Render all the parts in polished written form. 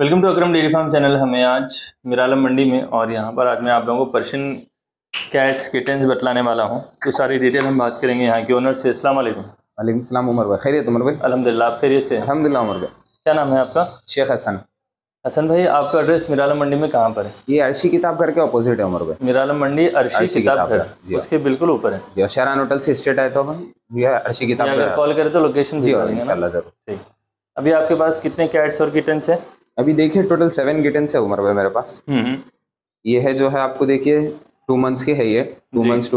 Welcome to Akram dairy farm channel. हमें आज मीर आलम मंडी में और यहाँ पर आज मैं आप लोगों को पर्शियन कैट्स किटन्स बतलाने वाला हूँ। तो सारी डिटेल हम बात करेंगे यहाँ के ओनर से। अस्सलाम वालेकुम। वालेकुम सलाम उमर भाई। खैरियत उमर भाई? अल्हम्दुलिल्लाह। आप खैरियत से? अल्हम्दुलिल्लाह उमर भाई। क्या नाम है आपका? शेख हसन। हसन भाई, आपका एड्रेस मीर आलम मंडी में कहाँ पर है? ये अर्शी किताब घर के अपोजिट है उमर भाई। मीर आलम मंडी अर्शी किताब घर, उसके बिल्कुल ऊपर है। शहरान होटल से स्ट्रेट आए तो जी अर्शी किताब। कॉल करें तो लोकेशन जी जरूर। ठीक, अभी आपके पास कितने कैट्स और किटन्स है? अभी देखिए टोटल 7 किटन्स है उमर भाई मेरे पास। ये है जो है आपको देखिए 2 मंथ्स के है। ये 2 मंथ्स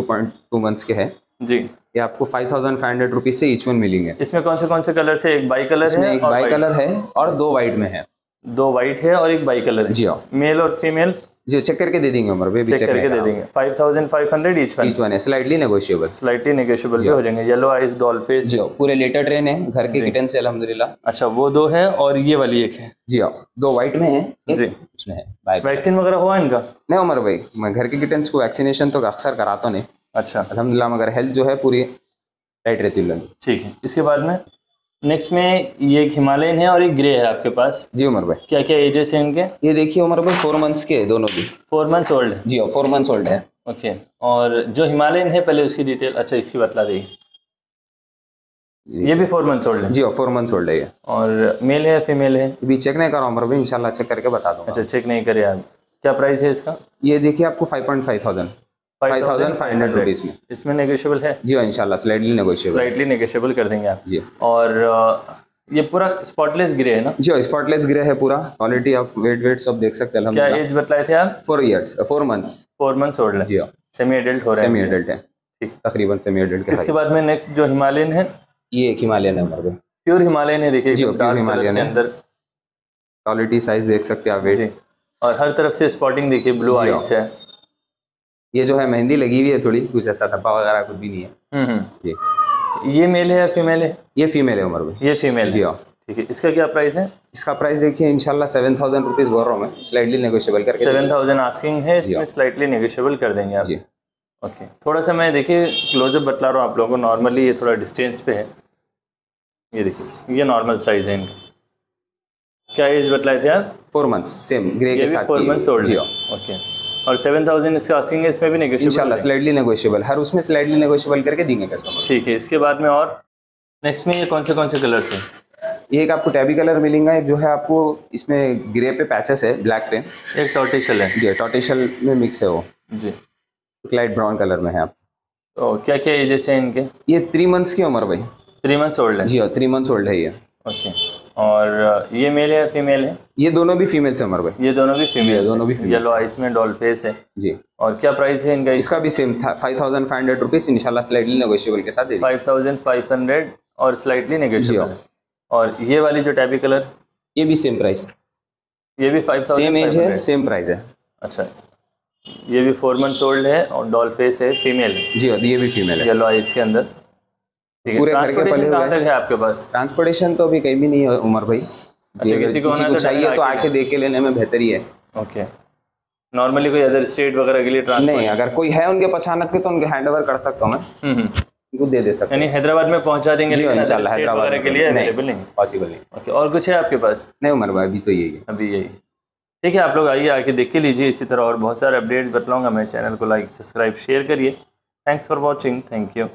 के है जी। ये आपको 5,500 रुपीज से ईच वन मिलेंगे। इसमें कौन से कलर से? एक बाई कलर है, एक बाई कलर है और 2 वाइट में है। 2 वाइट है और एक बाई कलर है जी। मेल और फीमेल जी चेक करके दे देंगे उमर भाई, चेक करके दे देंगे। 5,500 ईच वन है, स्लाइटली नेगोशिएबल, स्लाइटली नेगोशिएबल भी हो जाएंगे। येलो आइज डॉल फेस जी, पूरे लेटर ट्रेन है घर के किटन से अल्हम्दुलिल्लाह। अच्छा, वो 2 है और ये वाली एक है जी। हाँ, 2 व्हाइट में है जी, उसमें है। वैक्सीन वगैरह हुआ इनका? नहीं उमर भाई, मैं घर के किटन्स को वैक्सीनेशन तो अक्सर कराता नहीं। अच्छा, अल्हम्दुलिल्लाह, मगर हेल्थ जो है पूरी राइट रहती है। ठीक है, इसके बाद में नेक्स्ट में ये एक हिमालयन है और एक ग्रे है आपके पास जी उमर भाई। क्या क्या एजेस हैं इनके? ये देखिए उमर भाई 4 मंथ्स के दोनों भी। 4 मंथ्स ओल्ड जी। 4 मंथ्स ओल्ड है। ओके, और जो हिमालयन है पहले उसकी डिटेल। अच्छा, इसकी बतला दीजिए। ये भी 4 मंथ्स ओल्ड है जी। 4 मंथ्स ओल्ड है ये। और मेल है फीमेल है? अभी चेक नहीं करा उमर भाई, इंशाल्लाह चेक करके बता दूंगा। अच्छा, चेक नहीं करे आप। क्या प्राइस है इसका? ये देखिए आपको 5,500 रुपीस में। इसमें नेगोशिएबल है जी इंशाल्लाह, स्लाइटली नेगोशिएबल कर देंगे आप जी। और ये पूरा स्पॉटलेस ग्रे है ना जी? स्पॉटलेस ग्रे है पूरा, क्वालिटी आप वेट वेट सब देख सकते हैं। क्या एज बतलाए थे आप? 4 मंथ्स ओल्ड है जी। सेमी एडल्ट हो रहा है? सेमी एडल्ट है ठीक, तकरीबन सेमी एडल्ट के। इसके बाद में नेक्स्ट जो हिमालयन है, ये एक हिमालयन है, प्योर हिमालयन है। देखिए हिमालयन है, अंदर क्वालिटी साइज देख सकते हैं आप वेट, और हर तरफ से स्पॉटिंग देखिए, ब्लू आइज है। ये जो है मेहंदी लगी हुई है थोड़ी, कुछ ऐसा धब्बा वगैरह कुछ भी नहीं है जी। ये मेल है या फीमेल है? ये फीमेल है उमर भाई। ये फीमेल जी। हाँ ठीक है, इसका क्या प्राइस है? इसका प्राइस देखिए इंशाल्लाह 7,000 रुपीज बोल रहा हूँ मैं, स्लाइटली नेगोशिएबल करके। 7,000 आस्किंग है, इसमें स्लाइटली नेगोशिएबल कर देंगे आप जी। ओके, थोड़ा सा मैं देखिए क्लोजअप बतला रहा हूँ आप लोगों को। नॉर्मली ये थोड़ा डिस्टेंस पे है, ये देखिए, ये नॉर्मल साइज है इनका। क्या एज बतलाए थे आप? 4 मंथ्स, सेम ग्रे के साथ 4 मंथ्स ओल्ड। ओके, और 7,000 इसका आस्किंग है, इसमें भी नेगोशिएबल इंशाल्लाह, स्लाइटली नेगोशिएबल, हर उसमें स्लाइटली नेगोशिएबल करके देंगे कस्टमर। ठीक है, इसके बाद में और नेक्स्ट में ये कौन से कलर्स हैं? ये एक आपको टैबी कलर मिलेगा, एक जो है आपको इसमें ग्रे पे पैचेस है, ब्लैक पे, एक टॉर्टिशल है जी, टॉर्टिशल में मिक्स है वो जी, लाइट ब्राउन कलर में है आप। तो क्या क्या एजेस हैं इनके? ये 3 मंथ्स की उमर भाई। 3 मंथ्स ओल्ड है जी। हाँ, 3 मंथ्स ओल्ड है ये। ओके, और ये मेल है या फीमेल है? ये दोनों भी फीमेल है उमर भाई। ये दोनों भी फीमेल, दोनों भी फीमेल। येलो आइस में डॉल फेस है जी। और क्या प्राइस है इनका? इसका भी सेम 5,500 रुपीज इंशाल्लाह, स्लाइटली नेगोशिएबल के साथ। 5,500 और स्लाइटली नेगोशिएबल। और ये वाली जो टैबी कलर, ये भी सेम प्राइस, ये भी 5,000, सेम एज है, सेम प्राइस है। अच्छा, ये भी 4 मंथ्स ओल्ड है और डॉल फेस है, फीमेल है जी। ये भी फीमेल है, येलो आइस के अंदर। पूरे घर के पले हुए हैं आपके पास? ट्रांसपोर्टेशन तो अभी कहीं भी नहीं है उमर भाई। अच्छा, किसी को चाहिए तो आके देख के लेने में बेहतर ही है। ओके, नॉर्मली कोई अदर स्टेट वगैरह के लिए ट्रांसपोर्ट नहीं? अगर कोई है उनके पहचानक के तो उनके हैंडओवर कर सकता हूँ मैं, उनको दे दे सकता हूँ, यानी हैदराबाद में पहुँचा देंगे। इंशाल्लाह, हैदराबाद के लिए अवेलेबल नहीं, पॉसिबल नहीं। ओके, और कुछ है आपके पास? नहीं उमर भाई, अभी तो यही है, अभी यही। ठीक है, आप लोग आइए, आके देख के लीजिए। इसी तरह और बहुत सारे अपडेट्स बताऊँगा मैं। चैनल को लाइक, सब्सक्राइब, शेयर करिए। Thanks for watching. Thank you.